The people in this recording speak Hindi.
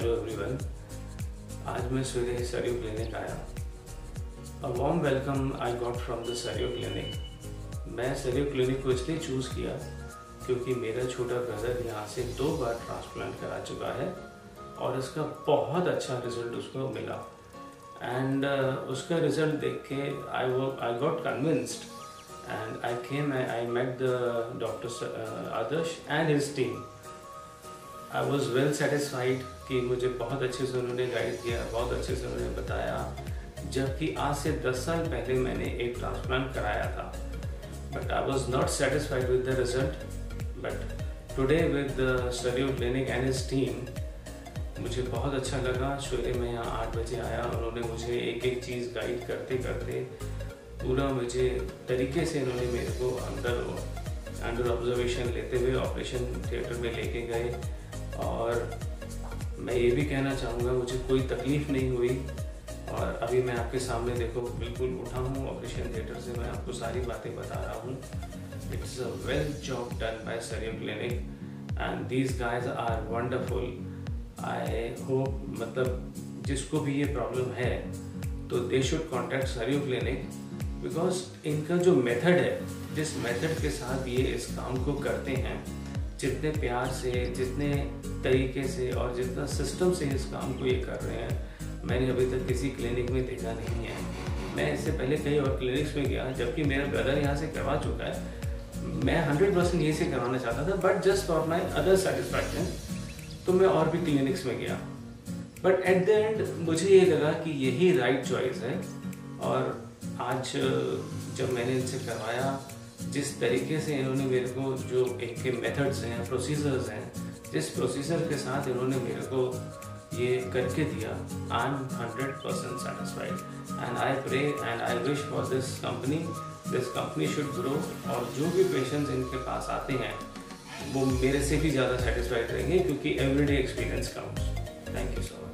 हेलो एवरीवन, आज मैं सुबह सरयू क्लिनिक आया। A warm welcome I got from the Saryu clinic. मैं सरयू क्लिनिक को इसलिए चूज़ किया क्योंकि मेरा छोटा ब्रदर यहाँ से 2 बार ट्रांसप्लांट करा चुका है और इसका बहुत अच्छा रिजल्ट उसको मिला। एंड उसका रिजल्ट देख के I got convinced and I came and I met the doctor Adarsh and his team. I was well satisfied कि मुझे बहुत अच्छे से उन्होंने गाइड किया, बहुत अच्छे से उन्होंने बताया, जबकि आज से 10 साल पहले मैंने एक ट्रांसप्लांट कराया था, but I was not satisfied with the result. But today with Saryu clinic and his team मुझे बहुत अच्छा लगा। सुबह मैं यहाँ 8 बजे आया, उन्होंने मुझे एक चीज़ गाइड करते करते पूरा मुझे तरीके से उन्होंने मेरे को अंडर ऑब्जर्वेशन लेते हुए ऑपरेशन थिएटर में लेके गए। और मैं ये भी कहना चाहूँगा मुझे कोई तकलीफ़ नहीं हुई और अभी मैं आपके सामने देखो बिल्कुल उठा हूँ ऑपरेशन थिएटर से, मैं आपको सारी बातें बता रहा हूँ। It's a well job done by Saryu clinic and these guys are wonderful. I hope मतलब जिसको भी ये प्रॉब्लम है तो they should contact Saryu clinic because इनका जो मेथड है, जिस मेथड के साथ ये इस काम को करते हैं, जितने प्यार से, जितने तरीके से और जितना सिस्टम से इस काम को ये कर रहे हैं, मैंने अभी तक किसी क्लिनिक में देखा नहीं है। मैं इससे पहले कई और क्लिनिक्स में गया, जबकि मेरा ब्रदर यहाँ से करवा चुका है। मैं 100% यहीं से करवाना चाहता था, but just for my other satisfaction तो मैं और भी क्लिनिक्स में गया। बट एट द एंड मुझे ये लगा कि यही राइट चॉइस है। और आज जब मैंने इनसे करवाया, जिस तरीके से इन्होंने मेरे को जो इनके मेथड्स हैं, प्रोसीजर्स हैं, जिस प्रोसीजर के साथ इन्होंने मेरे को ये करके दिया, I am 100% satisfied and I pray and I wish for this company. This company should grow और जो भी पेशेंट्स इनके पास आते हैं वो मेरे से भी ज़्यादा सेटिस्फाइड रहेंगे क्योंकि everyday experience counts. Thank you so much.